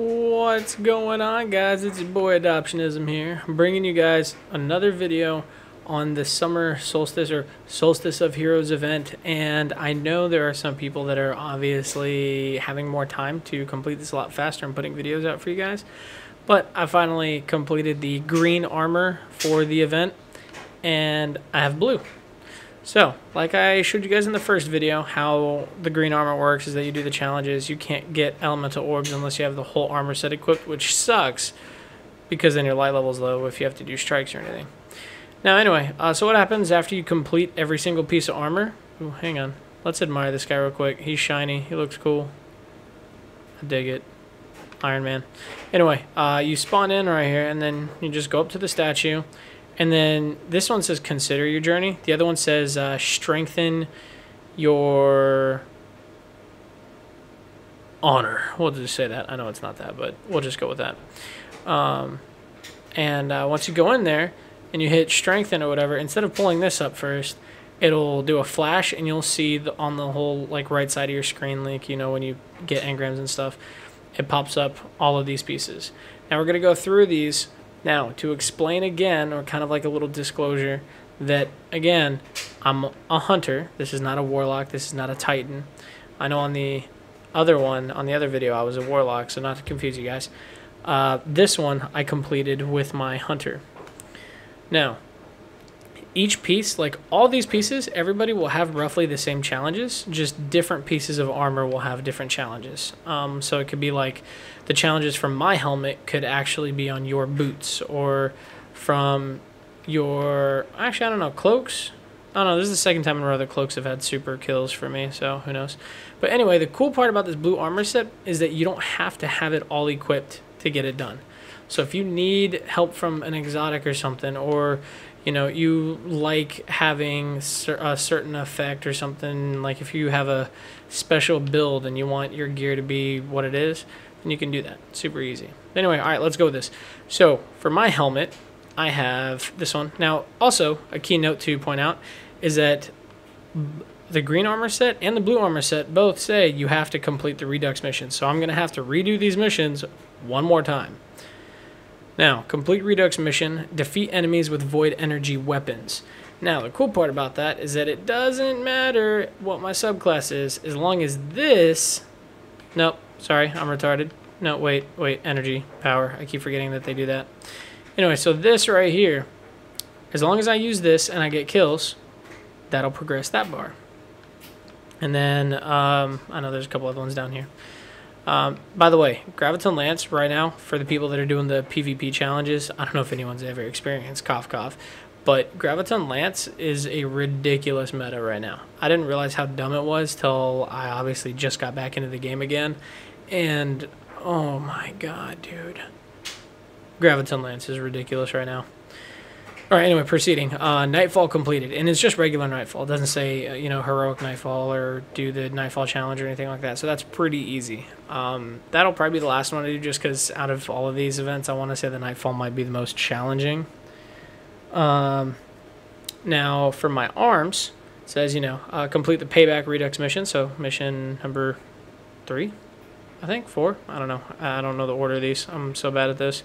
What's going on, guys? It's your boy Adoptionism here. I'm bringing you guys another video on the summer solstice or Solstice of Heroes event, and I know there are some people that are obviously having more time to complete this a lot faster and putting videos out for you guys, but I finally completed the green armor for the event and I have blue. So, like I showed you guys in the first video, how the green armor works is that you do the challenges. You can't get elemental orbs unless you have the whole armor set equipped, which sucks, because then your light level's low if you have to do strikes or anything. Now, anyway, so what happens after you complete every single piece of armor? Ooh, hang on. Let's admire this guy real quick. He's shiny. He looks cool. I dig it. Iron Man. Anyway, you spawn in right here, and then you just go up to the statue. And then this one says consider your journey. The other one says strengthen your honor. We'll just say that. I know it's not that, but we'll just go with that. Once you go in there and you hit strengthen or whatever, instead of pulling this up first, it'll do a flash and you'll see on the whole like right side of your screen, like, you know, when you get engrams and stuff, it pops up all of these pieces. Now we're going to go through these. Now, to explain again, or kind of like a little disclosure, that, again, I'm a hunter. This is not a warlock. This is not a titan. I know on the other one, on the other video, I was a warlock, so not to confuse you guys. This one I completed with my hunter. Now, each piece, like all these pieces, everybody will have roughly the same challenges, just different pieces of armor will have different challenges. So it could be like the challenges from my helmet could actually be on your boots, or from your, actually, I don't know, cloaks? I don't know, this is the second time in a row that cloaks have had super kills for me, so who knows. But anyway, the cool part about this blue armor set is that you don't have to have it all equipped to get it done. So if you need help from an exotic or something, or you know, you like having a certain effect or something, like if you have a special build and you want your gear to be what it is, then you can do that. Super easy. Anyway, all right, let's go with this. So for my helmet, I have this one. Now, also, a key note to point out is that the green armor set and the blue armor set both say you have to complete the Redux missions. So I'm going to have to redo these missions one more time. Now, complete Redux mission, defeat enemies with void energy weapons. Now, the cool part about that is that it doesn't matter what my subclass is, as long as this... Nope, sorry, I'm retarded. No, wait, energy, power. I keep forgetting that they do that. Anyway, so this right here, as long as I use this and I get kills, that'll progress that bar. And then, I know there's a couple other ones down here. By the way, Graviton Lance right now, for the people that are doing the PvP challenges, I don't know if anyone's ever experienced, cough cough, but Graviton Lance is a ridiculous meta right now. I didn't realize how dumb it was till I obviously just got back into the game again, and oh my god, dude. Graviton Lance is ridiculous right now. Alright, anyway, proceeding. Nightfall completed, and it's just regular Nightfall. It doesn't say, you know, heroic Nightfall or do the Nightfall challenge or anything like that, so that's pretty easy. That'll probably be the last one I do, just because out of all of these events, I want to say the Nightfall might be the most challenging. Now, for my arms, it says, you know, complete the Payback Redux mission, so mission number 3, I think, 4? I don't know. I don't know the order of these. I'm so bad at this.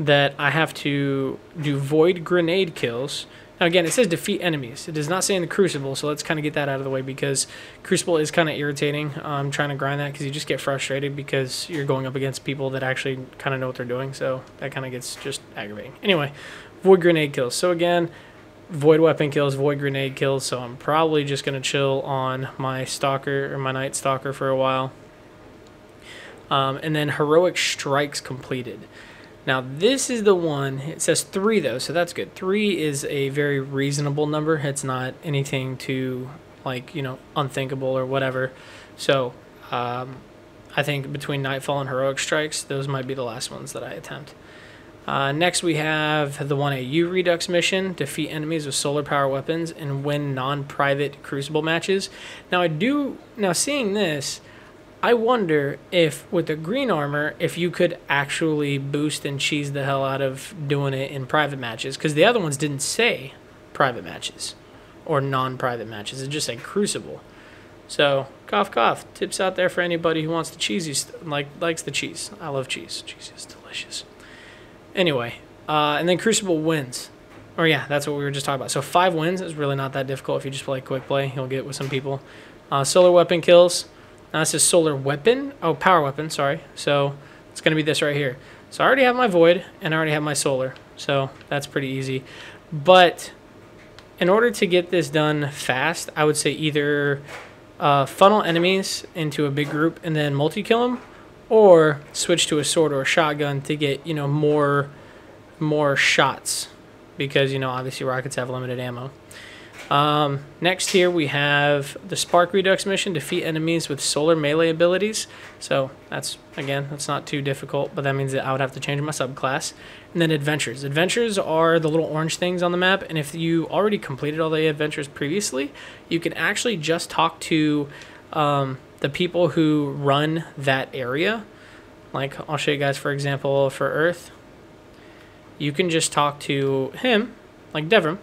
That I have to do void grenade kills. Now again, it says defeat enemies. It does not say in the Crucible, so let's kind of get that out of the way, because Crucible is kind of irritating. I'm trying to grind that because you just get frustrated because you're going up against people that actually kind of know what they're doing, so that kind of gets just aggravating. Anyway, void grenade kills. So again, void weapon kills, void grenade kills, so I'm probably just going to chill on my Stalker or my Night Stalker for a while. And then heroic strikes completed. Now, this is the one, it says 3, though, so that's good. 3 is a very reasonable number. It's not anything too, like, you know, unthinkable or whatever. So, I think between Nightfall and heroic strikes, those might be the last ones that I attempt. Next, we have the 1AU Redux mission, defeat enemies with solar power weapons, and win non-private Crucible matches. Now, now seeing this, I wonder if, with the green armor, if you could actually boost and cheese the hell out of doing it in private matches. Because the other ones didn't say private matches or non-private matches. It just said Crucible. So Cough, cough. Tips out there for anybody who wants the cheesy likes the cheese. I love cheese. Cheese is delicious. Anyway, and then Crucible wins. Or yeah, that's what we were just talking about. So 5 wins is really not that difficult if you just play quick play. You'll get with some people. Solar weapon kills. Now this is solar weapon. Oh, power weapon, sorry. So it's going to be this right here. So I already have my void, and I already have my solar. So that's pretty easy. But in order to get this done fast, I would say either funnel enemies into a big group and then multi-kill them, or switch to a sword or a shotgun to get, you know, more shots. Because, you know, obviously rockets have limited ammo. Next here we have the Spark Redux mission, defeat enemies with solar melee abilities. So that's, again, that's not too difficult, but that means that I would have to change my subclass. And then adventures. Adventures are the little orange things on the map, and if you already completed all the adventures previously, you can actually just talk to the people who run that area. Like, I'll show you guys, for example, for Earth. You can just talk to him, like Devrim,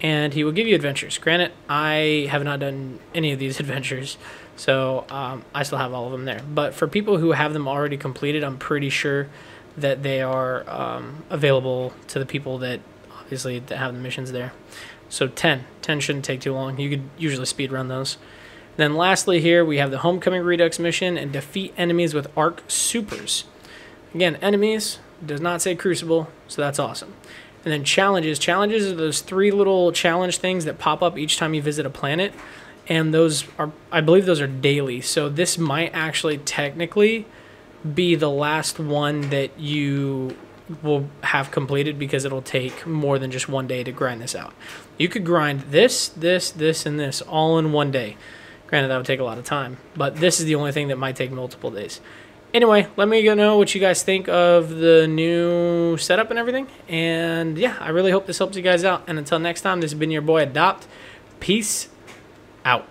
and he will give you adventures. Granted, I have not done any of these adventures, so I still have all of them there. But for people who have them already completed, I'm pretty sure that they are available to the people that obviously have the missions there. So 10. 10 shouldn't take too long. You could usually speed run those. Then lastly here, we have the Homecoming Redux mission and defeat enemies with Arc Supers. Again, enemies does not say Crucible, so that's awesome. And then challenges. Challenges are those 3 little challenge things that pop up each time you visit a planet. And those are, I believe those are daily. So this might actually technically be the last one that you will have completed, because it'll take more than just one day to grind this out. You could grind this, this, this, and this all in one day. Granted, that would take a lot of time, but this is the only thing that might take multiple days. Anyway, let me know what you guys think of the new setup and everything. And yeah, I really hope this helps you guys out. And until next time, this has been your boy Adopt. Peace out.